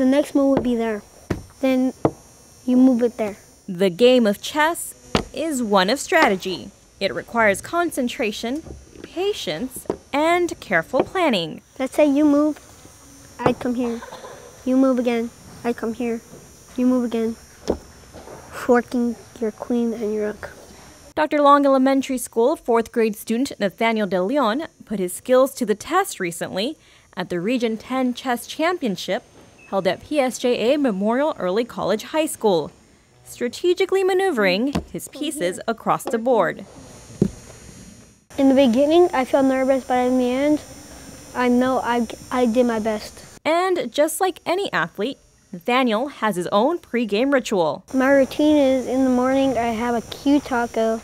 the next move would be there. Then you move it there. The game of chess is one of strategy. It requires concentration, patience, and careful planning. Let's say you move, I come here. You move again, I come here. You move again, forking your queen and your rook. Dr. Long Elementary School 4th grade student Nathaniel DeLeon put his skills to the test recently at the Region 10 Chess Championship held at PSJA Memorial Early College High School, strategically maneuvering his pieces across the board. In the beginning, I felt nervous, but in the end, I know I did my best. And just like any athlete, Nathaniel has his own pre-game ritual. My routine is in the morning, I have a Q taco.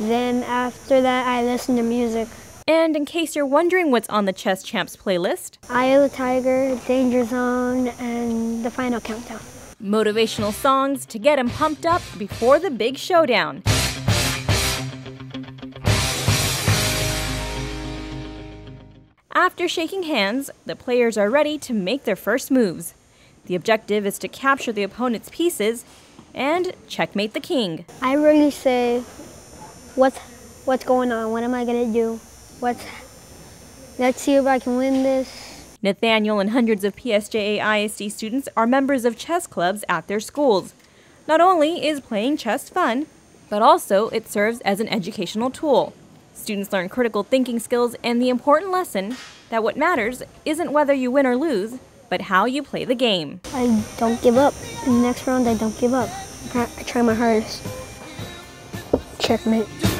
Then after that, I listen to music. And in case you're wondering what's on the Chess Champs playlist, Eye of the Tiger, Danger Zone, and The Final Countdown. Motivational songs to get him pumped up before the big showdown. After shaking hands, the players are ready to make their first moves. The objective is to capture the opponent's pieces and checkmate the king. I really say, what's going on? What am I going to do? Let's see if I can win this. Nathaniel and hundreds of PSJA ISD students are members of chess clubs at their schools. Not only is playing chess fun, but also it serves as an educational tool. Students learn critical thinking skills and the important lesson that what matters isn't whether you win or lose, but how you play the game. I don't give up. In the next round, I don't give up. I try my hardest. Checkmate.